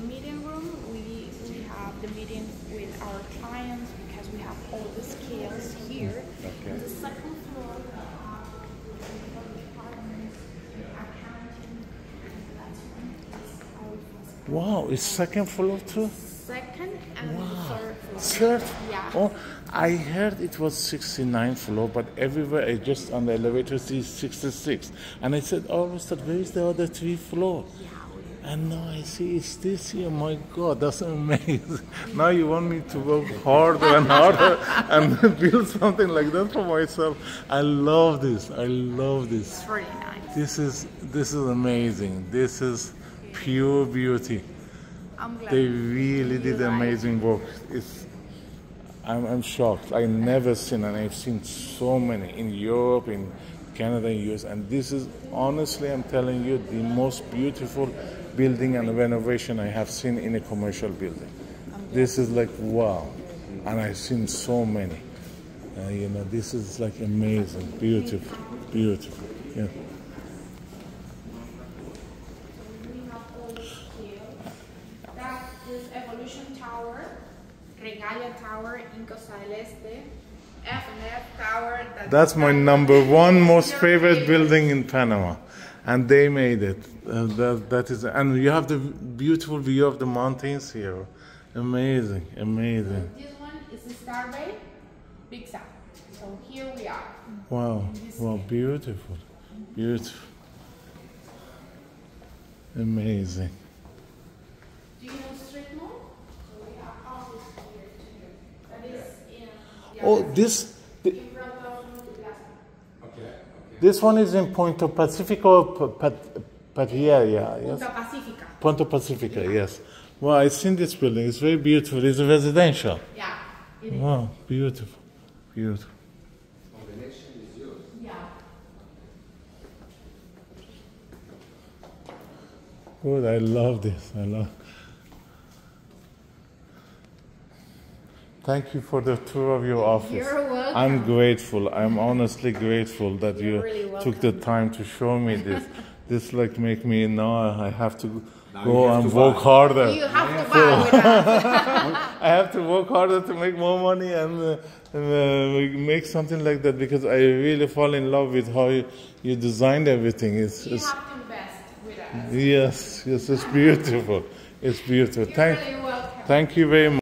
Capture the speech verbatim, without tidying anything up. the meeting room, we, we have the meeting with our clients because we have all the scales here. Okay. On the second floor, wow, it's second floor too? Second and wow. third floor. Third? Yeah. Oh, I heard it was sixty-ninth floor, but everywhere I just on the elevator see sixty-six. And I said, oh, Mister, where is the other three floors? Yeah. And now I see it's this here. My God, that's amazing. Now you want me to work harder and harder and build something like that for myself. I love this. I love this. It's really nice. This is, this is amazing. This is pure beauty. I'm glad. They really did amazing work. It's, I'm, I'm shocked. I've never seen, and I've seen so many in Europe, in Canada, and U S. And this is, honestly, I'm telling you, the most beautiful building and renovation I have seen in a commercial building. This is like, wow. And I've seen so many. Uh, you know, this is like amazing, beautiful, beautiful. Yeah. Evolution Tower, Regalia Tower in Costa Este, F and F Tower. That's, that's my number one most favorite building in Panama, and they made it. Uh, that, that is, and you have the beautiful view of the mountains here. Amazing, amazing. This one is the Star Bay, Big South. So here we are. Wow, wow, beautiful, beautiful, amazing. Oh, this the, okay, okay. This one is in Punta Pacífica or Patria, yeah, yes? Punta Pacífica. Punta Pacífica, yeah. Yes. Wow, I've seen this building. It's very beautiful. It's a residential. Yeah. It is. Wow, beautiful, beautiful. Combination is yours. Yeah. Good. I love this. I love. Thank you for the tour of your office. You're welcome. I'm grateful. I'm honestly grateful that You're you really took the time to show me this. This like make me know I have to now go have and to work buy. harder. You have yeah. to buy with us. I have to work harder to make more money and, uh, and uh, make something like that because I really fall in love with how you, you designed everything. It's, you it's, have to invest with us. Yes, yes, it's beautiful. It's beautiful. You're Thank, really welcome. Thank you very much.